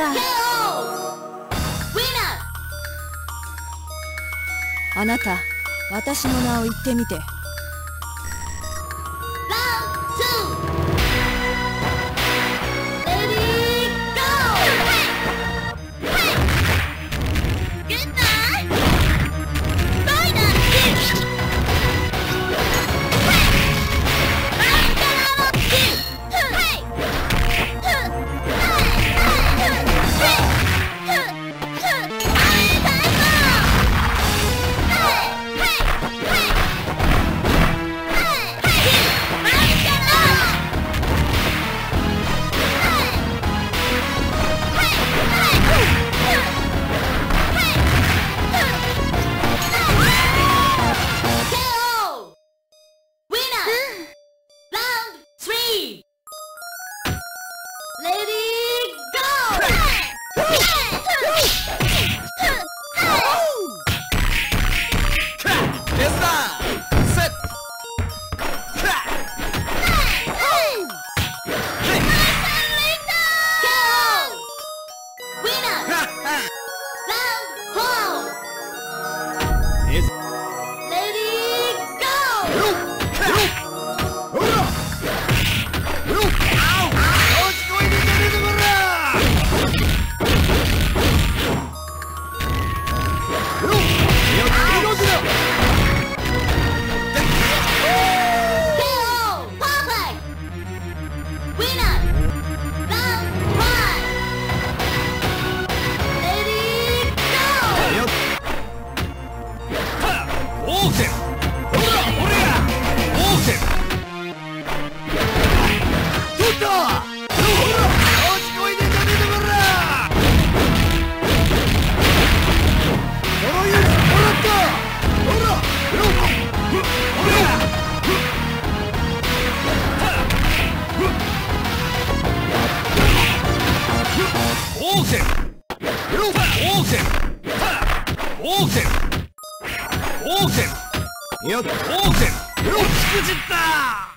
Winner! No! Winner! あなた、私の名を言ってみて。 よっ、王戦。よっ、しくじった。